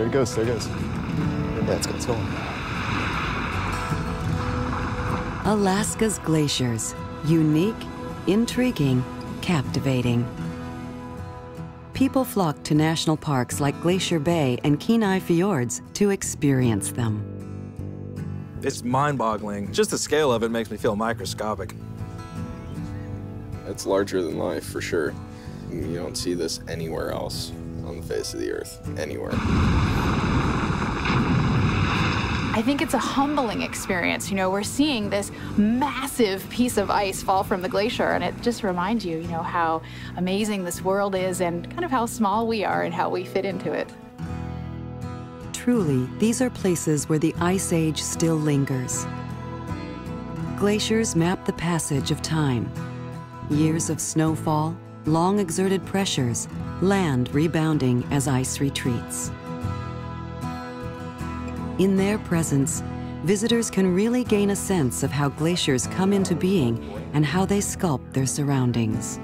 There it goes, there it goes. Yeah, it's going. Alaska's glaciers. Unique, intriguing, captivating. People flock to national parks like Glacier Bay and Kenai Fjords to experience them. It's mind-boggling. Just the scale of it makes me feel microscopic. It's larger than life, for sure. You don't see this anywhere else on the face of the earth, anywhere. I think it's a humbling experience. You know, we're seeing this massive piece of ice fall from the glacier, and it just reminds you, you know, how amazing this world is and kind of how small we are and how we fit into it. Truly, these are places where the ice age still lingers. Glaciers map the passage of time. Years of snowfall, long exerted pressures, land rebounding as ice retreats. In their presence, visitors can really gain a sense of how glaciers come into being and how they sculpt their surroundings.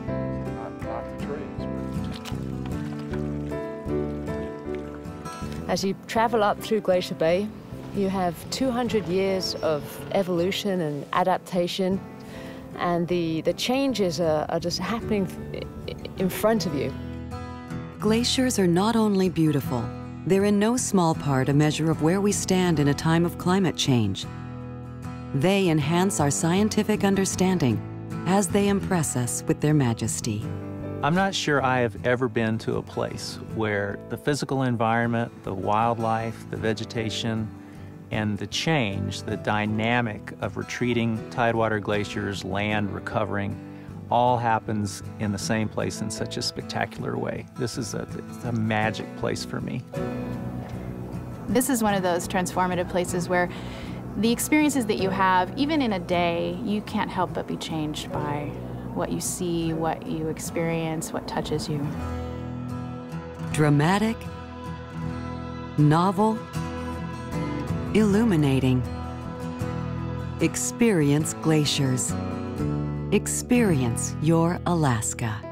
As you travel up through Glacier Bay, you have 200 years of evolution and adaptation, and the changes are just happening in front of you. Glaciers are not only beautiful, they're in no small part a measure of where we stand in a time of climate change. They enhance our scientific understanding as they impress us with their majesty. I'm not sure I have ever been to a place where the physical environment, the wildlife, the vegetation, and the change, the dynamic of retreating tidewater glaciers, land recovering, all happens in the same place in such a spectacular way. This is a magic place for me. This is one of those transformative places where the experiences that you have, even in a day, you can't help but be changed by what you see, what you experience, what touches you. Dramatic, novel, illuminating. Experience glaciers. Experience your Alaska.